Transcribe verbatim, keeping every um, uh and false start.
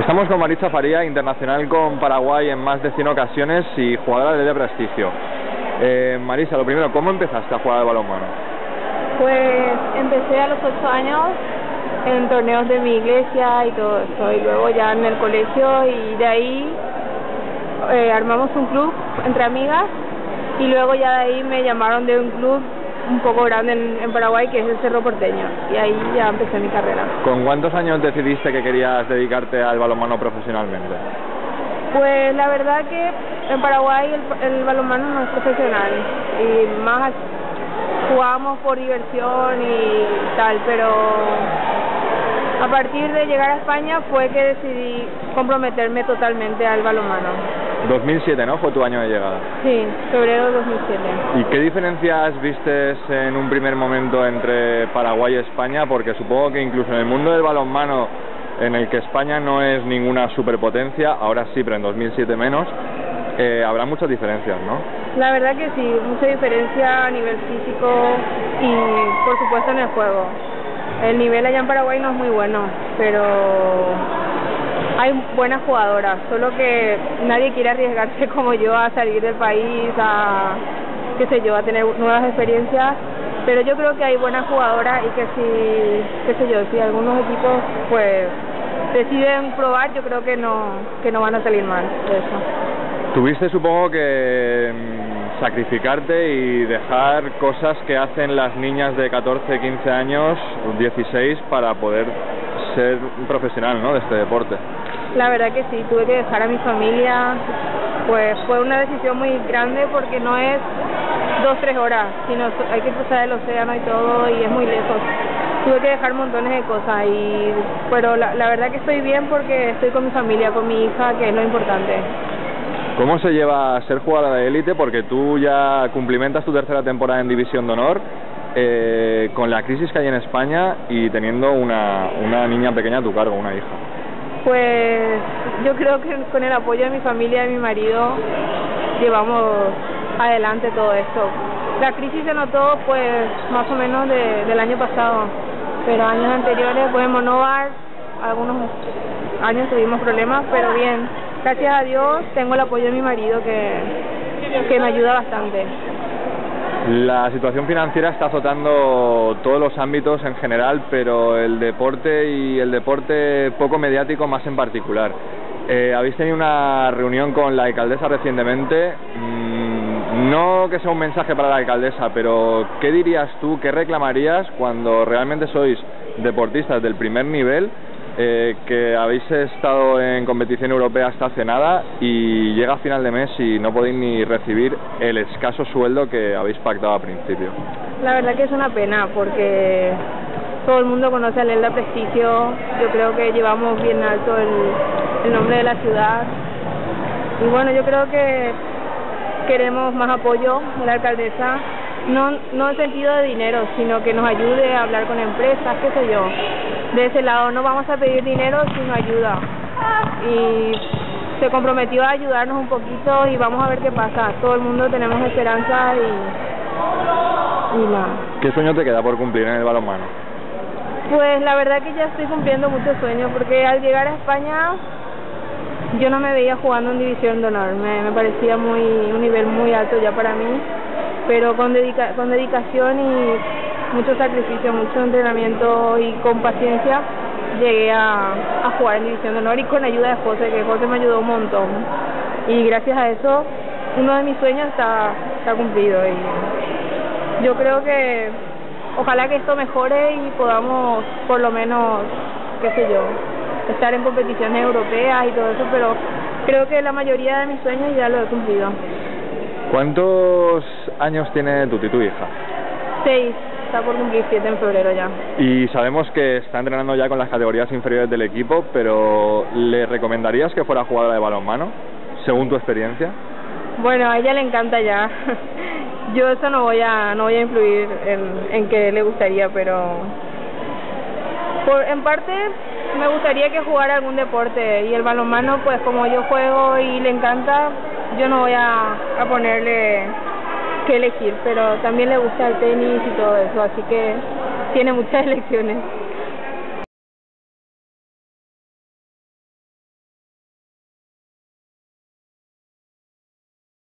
Estamos con Marizza Faría, internacional con Paraguay en más de cien ocasiones y jugadora de Elda Prestigio. Eh, Marizza, lo primero, ¿cómo empezaste a jugar al balonmano? Pues empecé a los ocho años en torneos de mi iglesia y todo eso, y luego ya en el colegio, y de ahí eh, armamos un club entre amigas, y luego ya de ahí me llamaron de un club un poco grande en, en Paraguay, que es el Cerro Porteño, y ahí ya empecé mi carrera. ¿Con cuántos años decidiste que querías dedicarte al balonmano profesionalmente? Pues la verdad que en Paraguay el, el balonmano no es profesional, y más jugamos por diversión y tal, pero a partir de llegar a España fue que decidí comprometerme totalmente al balonmano. dos mil siete, ¿no? Fue tu año de llegada. Sí, febrero de dos mil siete. ¿Y qué diferencias vistes en un primer momento entre Paraguay y España? Porque supongo que incluso en el mundo del balonmano, en el que España no es ninguna superpotencia, ahora sí, pero en dos mil siete menos, eh, habrá muchas diferencias, ¿no? La verdad que sí, mucha diferencia a nivel físico y, por supuesto, en el juego. El nivel allá en Paraguay no es muy bueno, pero hay buenas jugadoras, solo que nadie quiere arriesgarse como yo a salir del país, a qué sé yo, a tener nuevas experiencias, pero yo creo que hay buenas jugadoras y que si, qué sé yo, si algunos equipos pues deciden probar, yo creo que no, que no van a salir mal de eso. Tuviste, supongo, que sacrificarte y dejar cosas que hacen las niñas de catorce, quince años, dieciséis, para poder ser profesional, ¿no?, de este deporte. La verdad que sí, tuve que dejar a mi familia, pues fue una decisión muy grande porque no es dos, tres horas, sino hay que cruzar el océano y todo, y es muy lejos. Tuve que dejar montones de cosas, y pero la, la verdad que estoy bien porque estoy con mi familia, con mi hija, que es lo importante. ¿Cómo se lleva ser jugadora de élite? Porque tú ya cumplimentas tu tercera temporada en División de Honor. Eh, con la crisis que hay en España y teniendo una, una niña pequeña a tu cargo, una hija. Pues yo creo que con el apoyo de mi familia y de mi marido llevamos adelante todo esto. La crisis se notó pues más o menos de, del año pasado, pero años anteriores, pues en Monobar, algunos años tuvimos problemas, pero bien, gracias a Dios tengo el apoyo de mi marido que, que me ayuda bastante. La situación financiera está azotando todos los ámbitos en general, pero el deporte y el deporte poco mediático más en particular. Eh, habéis tenido una reunión con la alcaldesa recientemente. Mm, no que sea un mensaje para la alcaldesa, pero ¿qué dirías tú, qué reclamarías cuando realmente sois deportistas del primer nivel, eh, que habéis estado en competición europea hasta hace nada y llega a final de mes y no podéis ni recibir el escaso sueldo que habéis pactado al principio? La verdad que es una pena porque todo el mundo conoce a Elda Prestigio, yo creo que llevamos bien alto el, el nombre de la ciudad, y bueno, yo creo que queremos más apoyo de la alcaldesa, no, no en sentido de dinero, sino que nos ayude a hablar con empresas, qué sé yo. De ese lado no vamos a pedir dinero sino ayuda, y se comprometió a ayudarnos un poquito y vamos a ver qué pasa. Todo el mundo tenemos esperanza y, y nada. ¿Qué sueño te queda por cumplir en el balonmano? Pues la verdad que ya estoy cumpliendo muchos sueños, porque al llegar a España yo no me veía jugando en División de Honor, me, me parecía muy un nivel muy alto ya para mí, pero con, dedica, con dedicación y mucho sacrificio, mucho entrenamiento y con paciencia llegué a, a jugar en División de Honor, y con ayuda de José, que José me ayudó un montón. Y gracias a eso uno de mis sueños está, está cumplido, y yo creo que ojalá que esto mejore y podamos por lo menos, qué sé yo, estar en competiciones europeas y todo eso, pero creo que la mayoría de mis sueños ya lo he cumplido. ¿Cuántos años tiene tu, tu hija? Seis. Está por cumplir siete en febrero ya. Y sabemos que está entrenando ya con las categorías inferiores del equipo, pero ¿le recomendarías que fuera jugadora de balonmano, según tu experiencia? Bueno, a ella le encanta ya. Yo eso no voy a no voy a influir en, en que le gustaría, pero por, en parte me gustaría que jugara algún deporte, y el balonmano, pues como yo juego y le encanta, yo no voy a, a ponerle que elegir, pero también le gusta el tenis y todo eso, así que tiene muchas elecciones.